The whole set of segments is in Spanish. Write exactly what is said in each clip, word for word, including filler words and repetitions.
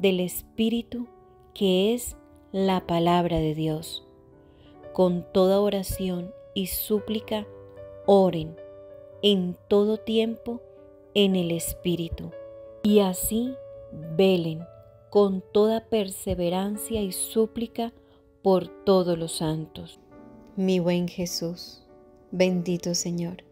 del Espíritu, que es la palabra de Dios. Con toda oración y súplica, oren en todo tiempo en el Espíritu. Y así velen con toda perseverancia y súplica por todos los santos. Mi buen Jesús, bendito Señor,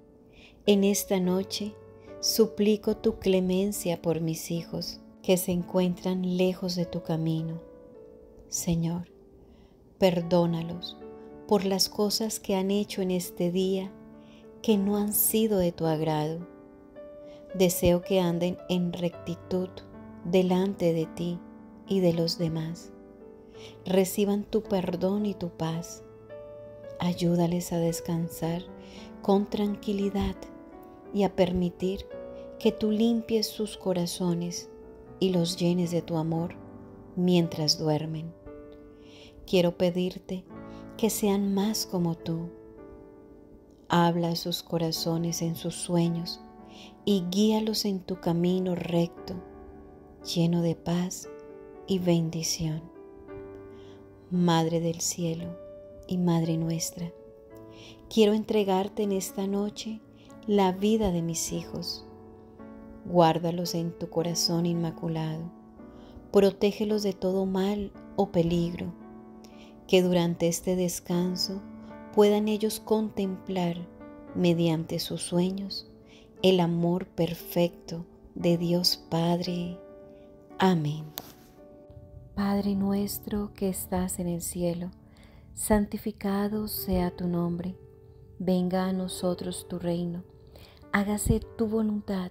en esta noche suplico tu clemencia por mis hijos que se encuentran lejos de tu camino. Señor, perdónalos por las cosas que han hecho en este día que no han sido de tu agrado. Deseo que anden en rectitud delante de ti y de los demás. Reciban tu perdón y tu paz. Ayúdales a descansar con tranquilidad y a permitir que tú limpies sus corazones y los llenes de tu amor mientras duermen. Quiero pedirte que sean más como tú. Habla a sus corazones en sus sueños y guíalos en tu camino recto, lleno de paz y bendición. Madre del cielo y Madre nuestra, quiero entregarte en esta noche la vida de mis hijos. Guárdalos en tu corazón inmaculado, protégelos de todo mal o peligro, que durante este descanso puedan ellos contemplar, mediante sus sueños, el amor perfecto de Dios Padre. Amén. Padre nuestro que estás en el cielo, santificado sea tu nombre. Venga a nosotros tu reino. Hágase tu voluntad,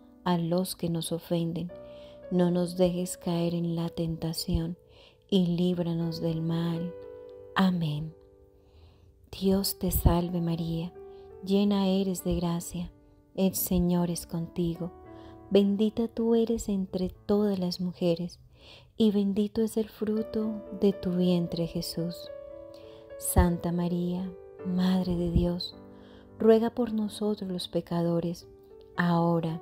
a los que nos ofenden. No nos dejes caer en la tentación y líbranos del mal. Amén. Dios te salve María, llena eres de gracia, el Señor es contigo, bendita tú eres entre todas las mujeres, y bendito es el fruto de tu vientre Jesús. Santa María, Madre de Dios, ruega por nosotros los pecadores, ahora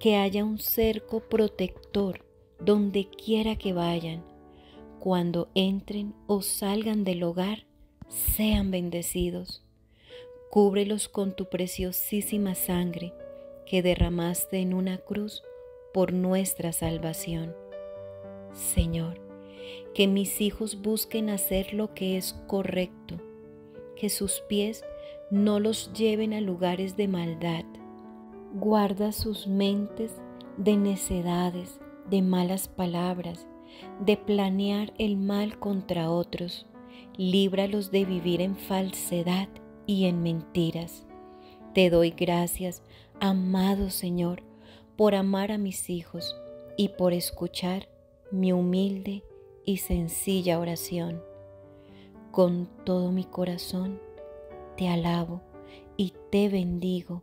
que haya un cerco protector donde quiera que vayan. Cuando entren o salgan del hogar, sean bendecidos. Cúbrelos con tu preciosísima sangre que derramaste en una cruz por nuestra salvación. Señor, que mis hijos busquen hacer lo que es correcto, que sus pies no los lleven a lugares de maldad. Guarda sus mentes de necedades, de malas palabras, de planear el mal contra otros. Líbralos de vivir en falsedad y en mentiras. Te doy gracias, amado Señor, por amar a mis hijos y por escuchar mi humilde y sencilla oración. Con todo mi corazón te alabo y te bendigo,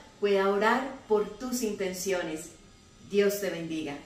pueda orar por tus intenciones. Dios te bendiga.